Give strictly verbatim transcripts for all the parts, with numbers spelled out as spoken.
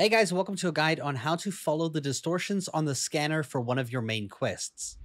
Hey guys, welcome to a guide on how to follow the distortions on the scanner for one of your main quests.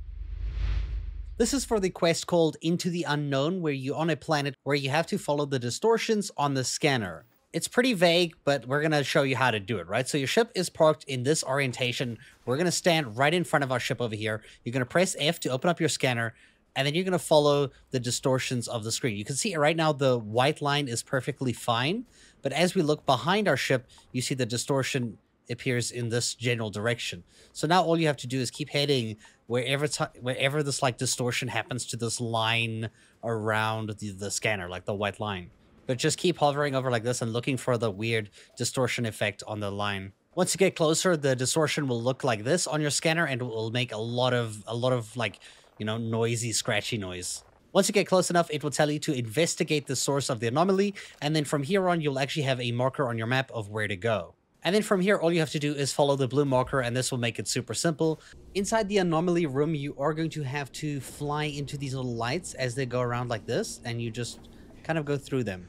This is for the quest called Into the Unknown, where you're on a planet where you have to follow the distortions on the scanner. It's pretty vague, but we're going to show you how to do it, right? So your ship is parked in this orientation. We're going to stand right in front of our ship over here. You're going to press F to open up your scanner, and then you're going to follow the distortions of the screen. You can see right now the white line is perfectly fine. But as we look behind our ship, you see the distortion appears in this general direction. So now all you have to do is keep heading wherever wherever this like distortion happens to this line around the, the scanner, like the white line. But just keep hovering over like this and looking for the weird distortion effect on the line. Once you get closer, the distortion will look like this on your scanner and it will make a lot of a lot of like, you know, noisy, scratchy noise. Once you get close enough, it will tell you to investigate the source of the anomaly, and then from here on, you'll actually have a marker on your map of where to go. And then from here, all you have to do is follow the blue marker, and this will make it super simple. Inside the anomaly room, you are going to have to fly into these little lights as they go around like this, and you just kind of go through them.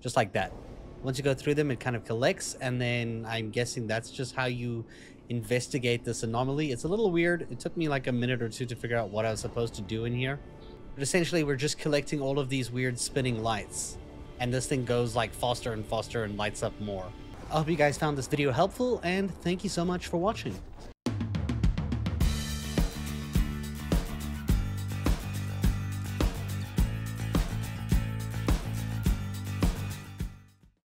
Just like that. Once you go through them, it kind of collects, and then I'm guessing that's just how you investigate this anomaly. It's a little weird. It took me like a minute or two to figure out what I was supposed to do in here. But essentially, we're just collecting all of these weird spinning lights. And this thing goes like faster and faster and lights up more. I hope you guys found this video helpful, and thank you so much for watching.